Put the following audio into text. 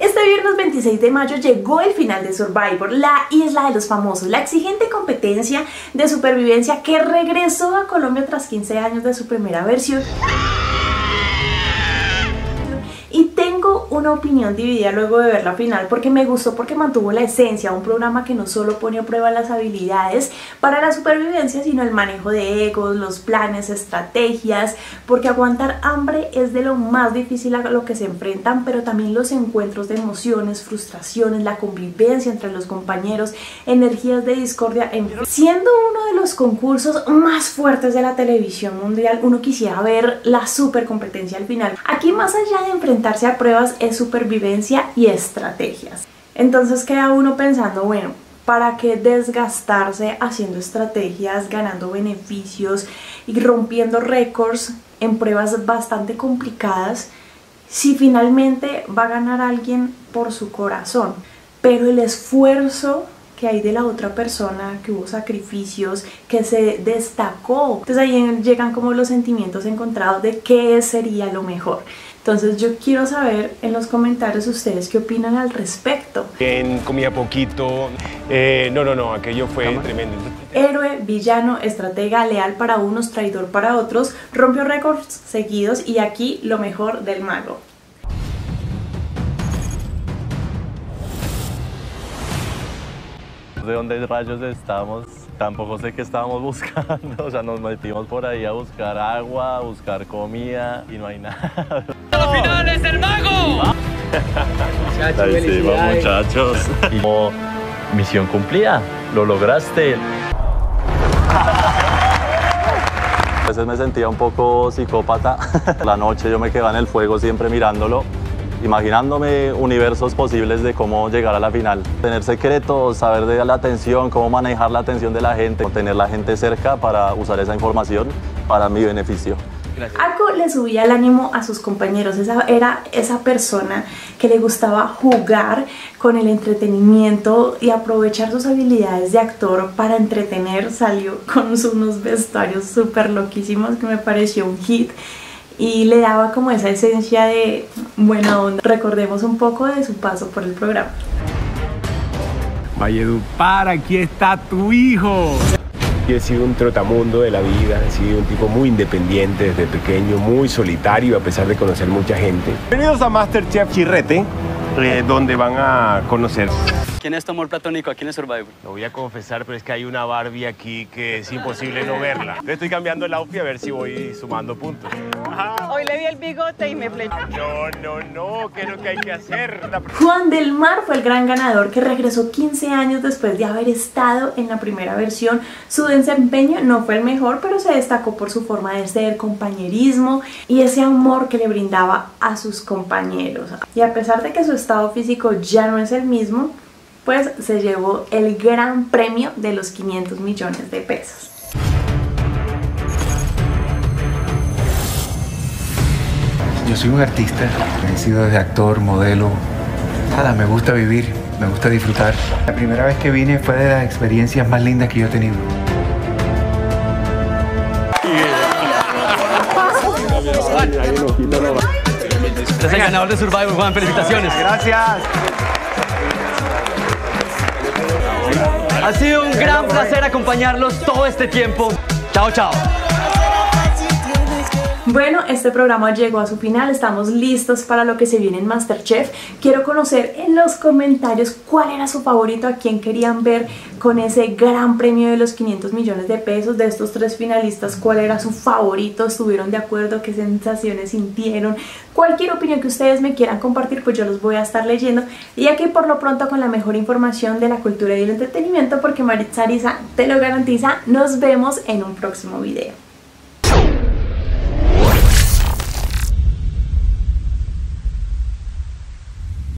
Este viernes 26 de mayo llegó el final de Survivor, la isla de los famosos, la exigente competencia de supervivencia que regresó a Colombia tras 15 años de su primera versión. Y tengo una opinión dividida luego de ver la final porque me gustó, porque mantuvo la esencia, un programa que no solo pone a prueba las habilidades para la supervivencia, sino el manejo de egos, los planes, estrategias, porque aguantar hambre es de lo más difícil a lo que se enfrentan, pero también los encuentros de emociones, frustraciones, la convivencia entre los compañeros, energías de discordia, siendo uno de los concursos más fuertes de la televisión mundial, uno quisiera ver la super competencia al final. Aquí, más allá de enfrentar a pruebas, es supervivencia y estrategias. Entonces queda uno pensando, bueno, ¿para qué desgastarse haciendo estrategias, ganando beneficios y rompiendo récords en pruebas bastante complicadas si finalmente va a ganar alguien por su corazón? Pero el esfuerzo que hay de la otra persona, que hubo sacrificios, que se destacó. Entonces ahí llegan como los sentimientos encontrados de qué sería lo mejor. Entonces yo quiero saber en los comentarios ustedes qué opinan al respecto. ¿Quién comía poquito? No, aquello fue tremendo. Héroe, villano, estratega, leal para unos, traidor para otros, rompió récords seguidos y aquí lo mejor del mago. ¿De dónde rayos estamos? Tampoco sé qué estábamos buscando, o sea, nos metimos por ahí a buscar agua, a buscar comida y no hay nada. ¡Al final es el mago! Muchachos, ahí sí, vamos, muchachos. Como misión cumplida, lo lograste. A veces me sentía un poco psicópata. La noche yo me quedaba en el fuego siempre mirándolo, imaginándome universos posibles de cómo llegar a la final. Tener secretos, saber de la atención, cómo manejar la atención de la gente, tener la gente cerca para usar esa información para mi beneficio. Aco le subía el ánimo a sus compañeros, era esa persona que le gustaba jugar con el entretenimiento y aprovechar sus habilidades de actor para entretener. Salió con unos vestuarios súper loquísimos que me pareció un hit. Y le daba como esa esencia de buena onda. Recordemos un poco de su paso por el programa. Valledupar, aquí está tu hijo. Yo he sido un trotamundo de la vida, he sido un tipo muy independiente desde pequeño, muy solitario a pesar de conocer mucha gente. Bienvenidos a Masterchef Chirrete, donde van a conocer. ¿Quién es tu amor platónico aquí en el Survivor? Lo voy a confesar, pero es que hay una Barbie aquí que es imposible no verla. Yo estoy cambiando el outfit a ver si voy sumando puntos. Ajá. Hoy le vi el bigote y me flechó. No, ¿qué es lo que hay que hacer? Juan del Mar fue el gran ganador que regresó 15 años después de haber estado en la primera versión. Su desempeño no fue el mejor, pero se destacó por su forma de ser, compañerismo y ese amor que le brindaba a sus compañeros. Y a pesar de que su estado físico ya no es el mismo, pues se llevó el gran premio de los 500 millones de pesos. Yo soy un artista, he sido desde actor, modelo, nada, me gusta vivir, me gusta disfrutar. La primera vez que vine fue de las experiencias más lindas que yo he tenido. Usted es el ganador de Survivor, Juan, felicitaciones. Gracias. Ha sido un gran placer acompañarlos todo este tiempo. Chao, chao. Bueno, este programa llegó a su final. Estamos listos para lo que se viene en Masterchef. Quiero conocer en los comentarios cuál era su favorito, a quién querían ver con ese gran premio de los 500 millones de pesos. De estos tres finalistas, ¿cuál era su favorito? ¿Estuvieron de acuerdo? ¿Qué sensaciones sintieron? Cualquier opinión que ustedes me quieran compartir, pues yo los voy a estar leyendo. Y aquí por lo pronto con la mejor información de la cultura y el entretenimiento, porque Maritza Ariza te lo garantiza. Nos vemos en un próximo video.